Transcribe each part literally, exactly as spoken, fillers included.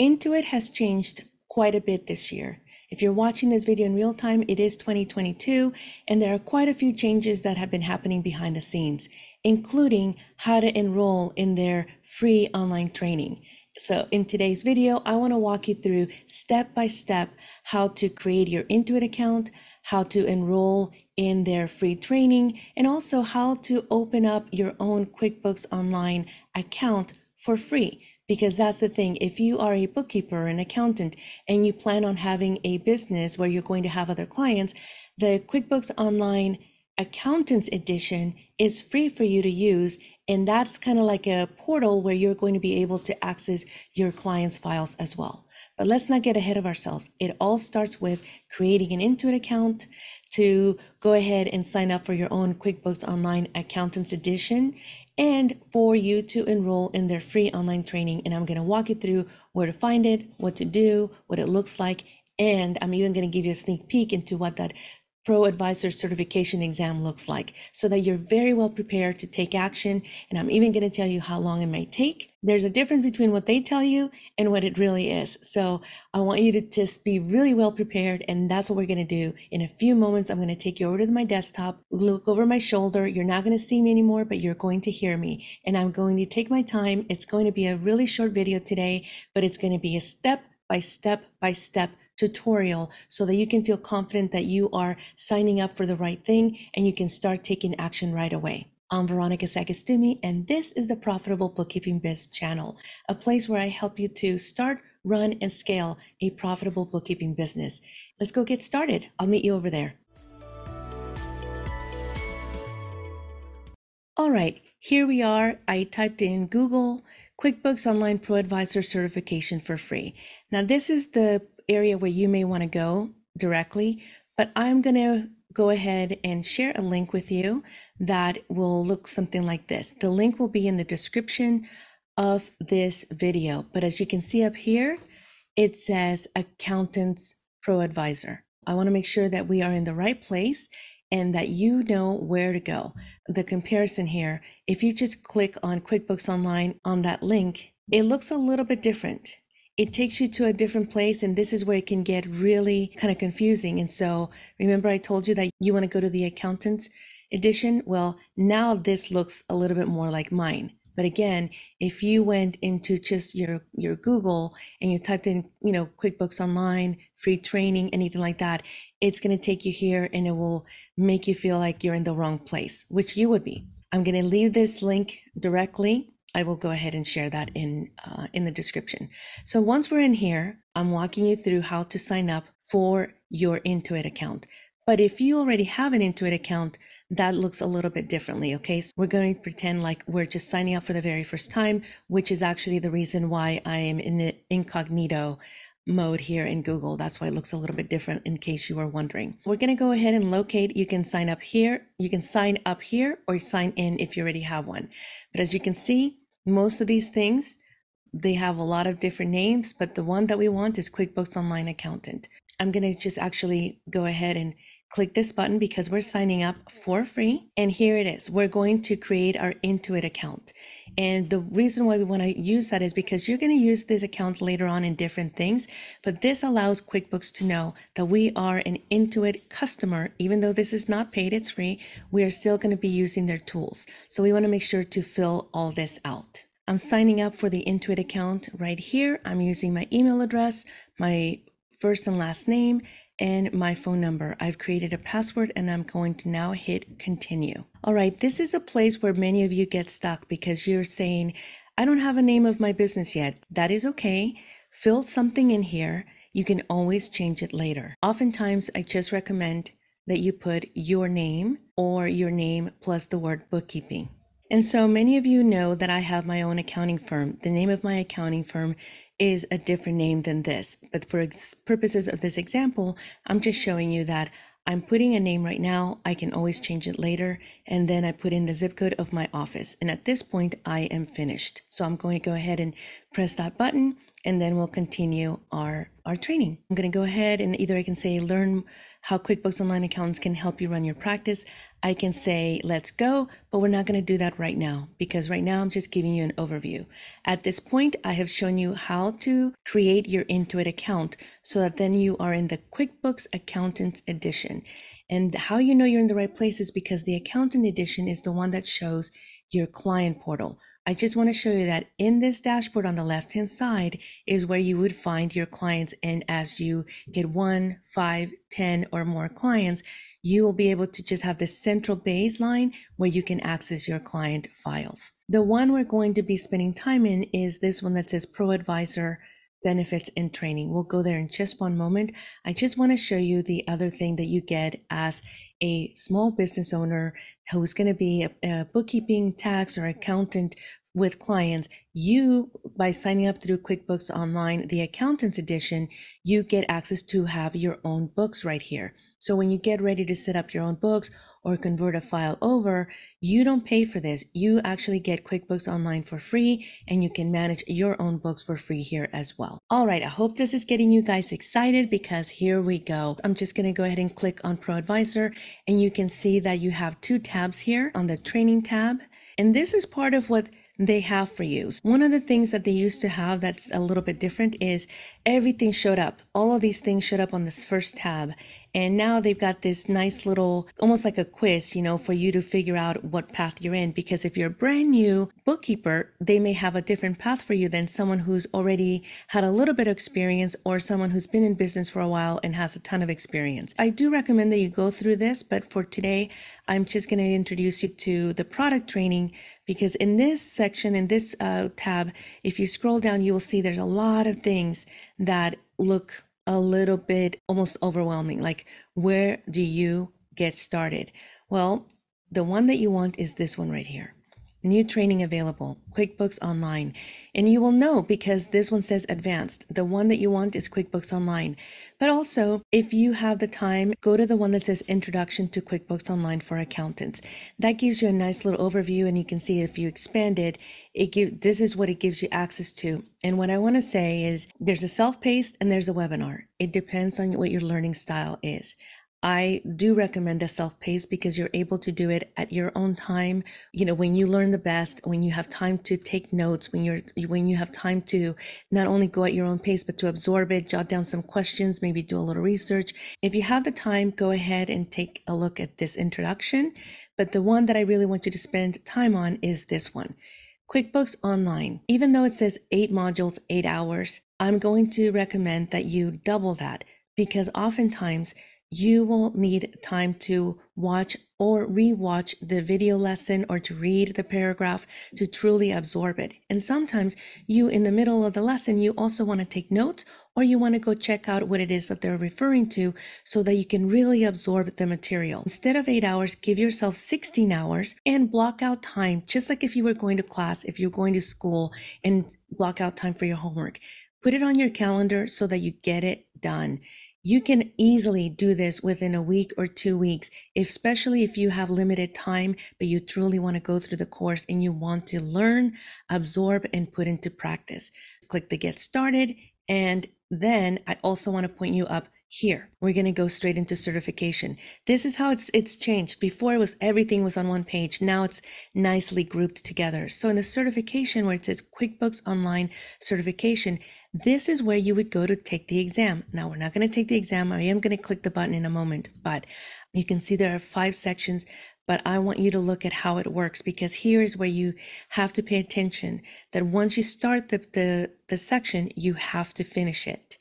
Intuit has changed quite a bit this year. If you're watching this video in real time, it is twenty twenty-two, and there are quite a few changes that have been happening behind the scenes, including how to enroll in their free online training. So in today's video, I want to walk you through step by step how to create your Intuit account, how to enroll in their free training, and also how to open up your own QuickBooks Online account for free. Because that's the thing, if you are a bookkeeper, an accountant, and you plan on having a business where you're going to have other clients, the QuickBooks Online Accountants Edition is free for you to use. And that's kind of like a portal where you're going to be able to access your clients' files as well. But let's not get ahead of ourselves. It all starts with creating an Intuit account to go ahead and sign up for your own QuickBooks Online Accountants Edition and for you to enroll in their free online training. And I'm going to walk you through where to find it, what to do, what it looks like, and I'm even going to give you a sneak peek into what that ProAdvisor certification exam looks like so that you're very well prepared to take action. And I'm even going to tell you how long it may take. There's a difference between what they tell you and what it really is. So I want you to just be really well prepared. And that's what we're going to do. In a few moments, I'm going to take you over to my desktop, look over my shoulder. You're not going to see me anymore, but you're going to hear me. And I'm going to take my time. It's going to be a really short video today, but it's going to be a step by step by step tutorial so that you can feel confident that you are signing up for the right thing and you can start taking action right away. I'm Veronica Sagastumi, and this is the Profitable Bookkeeping Biz channel, a place where I help you to start, run, and scale a profitable bookkeeping business. Let's go get started. I'll meet you over there. All right, here we are. I typed in Google QuickBooks Online ProAdvisor certification for free. Now, this is the area where you may want to go directly, but I'm going to go ahead and share a link with you that will look something like this. The link will be in the description of this video, but as you can see up here, it says Accountants ProAdvisor. I want to make sure that we are in the right place and that you know where to go. The comparison here, if you just click on QuickBooks Online on that link, it looks a little bit different. It takes you to a different place, and this is where it can get really kind of confusing. And so remember I told you that you want to go to the Accountants Edition? Well, now this looks a little bit more like mine. But again, if you went into just your, your Google and you typed in, you know, QuickBooks Online, free training, anything like that, it's going to take you here and it will make you feel like you're in the wrong place, which you would be. I'm going to leave this link directly. I will go ahead and share that in uh, in the description. So once we're in here, I'm walking you through how to sign up for your Intuit account. But if you already have an Intuit account, that looks a little bit differently, okay? So we're going to pretend like we're just signing up for the very first time, which is actually the reason why I am in the incognito mode here in Google. That's why it looks a little bit different in case you were wondering. We're going to go ahead and locate. You can sign up here. You can sign up here or sign in if you already have one. But as you can see, most of these things, they have a lot of different names, but the one that we want is QuickBooks Online Accountant. I'm going to just actually go ahead and click this button because we're signing up for free. And here it is. We're going to create our Intuit account. And the reason why we want to use that is because you're going to use this account later on in different things. But this allows QuickBooks to know that we are an Intuit customer. Even though this is not paid, it's free. We are still going to be using their tools. So we want to make sure to fill all this out. I'm signing up for the Intuit account right here. I'm using my email address, my first and last name, and my phone number. I've created a password and I'm going to now hit continue. All right, this is a place where many of you get stuck because you're saying, I don't have a name of my business yet. That is okay. Fill something in here. You can always change it later. Oftentimes, I just recommend that you put your name or your name plus the word bookkeeping. And so many of you know that I have my own accounting firm. The name of my accounting firm is a different name than this, but for purposes of this example, I'm just showing you that I'm putting a name right now. I can always change it later. And then I put in the zip code of my office. And at this point, I am finished. So I'm going to go ahead and press that button, and then we'll continue our, our training. I'm going to go ahead and either I can say, learn how QuickBooks Online accountants can help you run your practice. I can say, let's go, but we're not going to do that right now, because right now I'm just giving you an overview. At this point, I have shown you how to create your Intuit account so that then you are in the QuickBooks Accountant Edition. And how you know you're in the right place is because the Accountant Edition is the one that shows your client portal. I just want to show you that in this dashboard on the left-hand side is where you would find your clients. And as you get one, five, ten, or more clients, you will be able to just have this central baseline where you can access your client files. The one we're going to be spending time in is this one that says ProAdvisor Benefits and Training. We'll go there in just one moment. I just want to show you the other thing that you get as a small business owner who's going to be a, a bookkeeping, tax, or accountant with clients. You, by signing up through QuickBooks Online, the Accountant's Edition, you get access to have your own books right here. So when you get ready to set up your own books or convert a file over, you don't pay for this. You actually get QuickBooks Online for free, and you can manage your own books for free here as well. All right, I hope this is getting you guys excited, because here we go. I'm just going to go ahead and click on ProAdvisor, and you can see that you have two tabs here on the training tab. And this is part of what they have for you. One of the things that they used to have that's a little bit different is everything showed up. All of these things showed up on this first tab. And now they've got this nice little, almost like a quiz, you know, for you to figure out what path you're in. Because if you're a brand new bookkeeper, they may have a different path for you than someone who's already had a little bit of experience, or someone who's been in business for a while and has a ton of experience. I do recommend that you go through this, but for today, I'm just going to introduce you to the product training, because in this section, in this uh, tab, if you scroll down, you will see there's a lot of things that look a little bit almost overwhelming, like where do you get started? Well, the one that you want is this one right here. New training available, QuickBooks Online. And you will know because this one says advanced. The one that you want is QuickBooks Online. But also, if you have the time, go to the one that says Introduction to QuickBooks Online for Accountants. That gives you a nice little overview, and you can see if you expand it, it give, this is what it gives you access to. And what I want to say is there's a self-paced and there's a webinar. It depends on what your learning style is. I do recommend the self-paced because you're able to do it at your own time. You know, when you learn the best, when you have time to take notes, when you're, when you have time to not only go at your own pace, but to absorb it, jot down some questions, maybe do a little research. If you have the time, go ahead and take a look at this introduction. But the one that I really want you to spend time on is this one, QuickBooks Online. Even though it says eight modules, eight hours, I'm going to recommend that you double that, because oftentimes you will need time to watch or re-watch the video lesson or to read the paragraph to truly absorb it. And sometimes you, in the middle of the lesson, you also want to take notes, or you want to go check out what it is that they're referring to so that you can really absorb the material. Instead of eight hours, give yourself sixteen hours and block out time, just like if you were going to class, if you're going to school, and block out time for your homework. Put it on your calendar so that you get it done. You can easily do this within a week or two weeks, especially if you have limited time, but you truly want to go through the course and you want to learn, absorb, and put into practice. Click the Get Started. And then I also want to point you up here. We're going to go straight into certification. This is how it's, it's changed. Before it was everything was on one page. Now it's nicely grouped together. So in the certification where it says QuickBooks Online Certification, this is where you would go to take the exam. Now, we're not going to take the exam. I am going to click the button in a moment, but you can see there are five sections, but I want you to look at how it works, because here is where you have to pay attention that once you start the, the, the section, you have to finish it.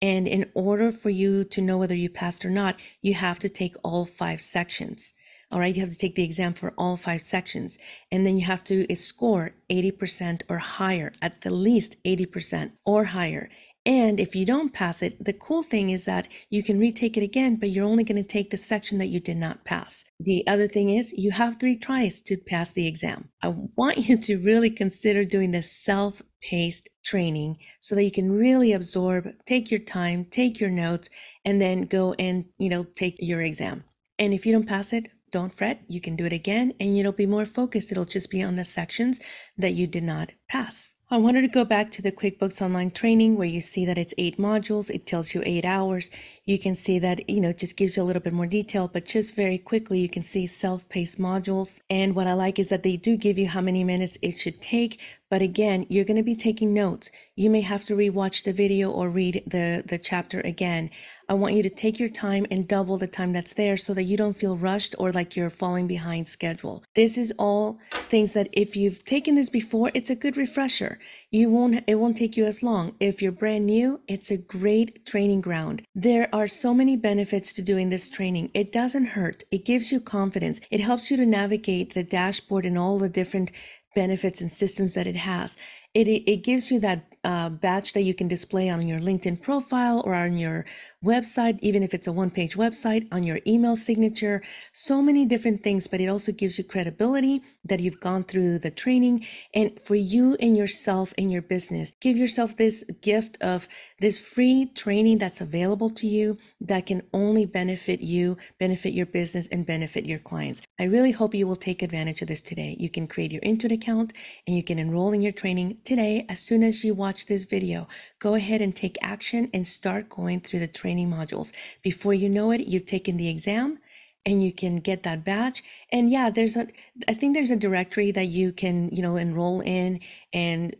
And in order for you to know whether you passed or not, you have to take all five sections. All right, you have to take the exam for all five sections, and then you have to score eighty percent or higher, at the least eighty percent or higher. And if you don't pass it, the cool thing is that you can retake it again, but you're only going to take the section that you did not pass. The other thing is you have three tries to pass the exam. I want you to really consider doing the self-paced training so that you can really absorb, take your time, take your notes, and then go and, you know, take your exam. And if you don't pass it, don't fret, you can do it again, and it'll be more focused. It'll just be on the sections that you did not pass. I wanted to go back to the QuickBooks Online training where you see that it's eight modules. It tells you eight hours. You can see that, you know, it just gives you a little bit more detail, but just very quickly, you can see self-paced modules. And what I like is that they do give you how many minutes it should take. But again, you're going to be taking notes. You may have to rewatch the video or read the, the chapter again. I want you to take your time and double the time that's there so that you don't feel rushed or like you're falling behind schedule. This is all things that if you've taken this before, it's a good refresher. You won't, it won't take you as long. If you're brand new, it's a great training ground. There are so many benefits to doing this training. It doesn't hurt. It gives you confidence. It helps you to navigate the dashboard and all the different benefits and systems that it has. It, it gives you that uh, badge that you can display on your LinkedIn profile or on your website, even if it's a one-page website, on your email signature, so many different things, but it also gives you credibility that you've gone through the training. And for you and yourself and your business, give yourself this gift of this free training that's available to you that can only benefit you, benefit your business, and benefit your clients. I really hope you will take advantage of this today. You can create your Intuit account and you can enroll in your training today. As soon as you watch this video, go ahead and take action and start going through the training modules. Before you know it, you've taken the exam and you can get that badge. And yeah, there's a, I think there's a directory that you can, you know, enroll in. And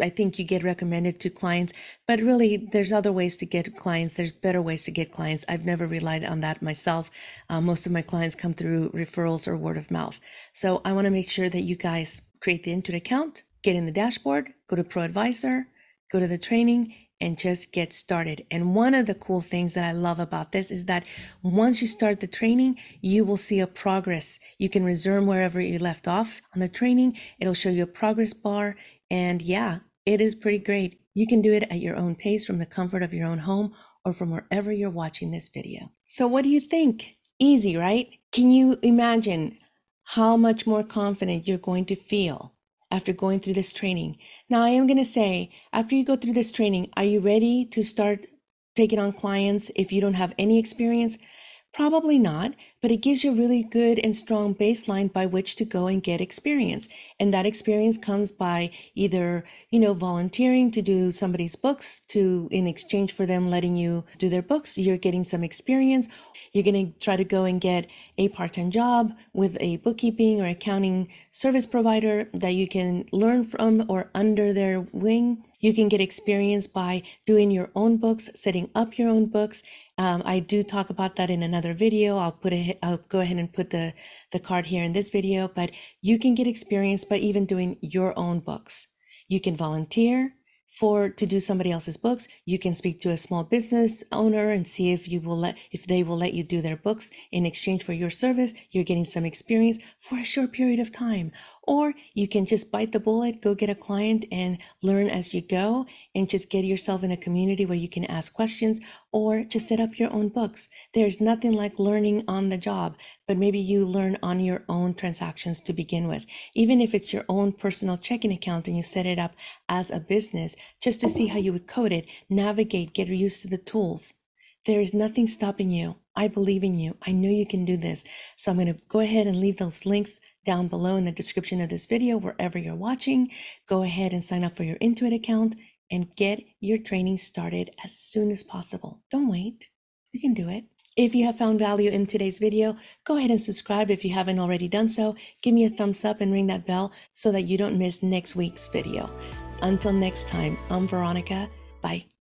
I think you get recommended to clients, but really there's other ways to get clients. There's better ways to get clients. I've never relied on that myself. Uh, most of my clients come through referrals or word of mouth. So I want to make sure that you guys create the Intuit account, get in the dashboard, go to ProAdvisor, go to the training, and just get started. And one of the cool things that I love about this is that once you start the training, you will see a progress. You can resume wherever you left off on the training. It'll show you a progress bar. And yeah, it is pretty great. You can do it at your own pace from the comfort of your own home or from wherever you're watching this video. So what do you think? Easy, right? Can you imagine how much more confident you're going to feel after going through this training? Now, I am going to say, after you go through this training, are you ready to start taking on clients if you don't have any experience? Probably not, but it gives you a really good and strong baseline by which to go and get experience. And that experience comes by either, you know, volunteering to do somebody's books, to in exchange for them letting you do their books, you're getting some experience. You're going to try to go and get a part-time job with a bookkeeping or accounting service provider that you can learn from or under their wing. You can get experience by doing your own books, setting up your own books. Um, I do talk about that in another video. I'll put a, I'll go ahead and put the, the card here in this video, but you can get experience by even doing your own books. You can volunteer for to do somebody else's books. You can speak to a small business owner and see if you will let if they will let you do their books in exchange for your service. You're getting some experience for a short period of time, or you can just bite the bullet, go get a client and learn as you go, and just get yourself in a community where you can ask questions or just set up your own books. There's nothing like learning on the job, but maybe you learn on your own transactions to begin with, even if it's your own personal checking account and you set it up as a business, just to see how you would code it, navigate, get used to the tools. There is nothing stopping you. I believe in you. I know you can do this. So I'm going to go ahead and leave those links down below in the description of this video, wherever you're watching. Go ahead and sign up for your Intuit account and get your training started as soon as possible. Don't wait. You can do it. If you have found value in today's video, go ahead and subscribe if you haven't already done so. Give me a thumbs up and ring that bell so that you don't miss next week's video. Until next time, I'm Veronica. Bye.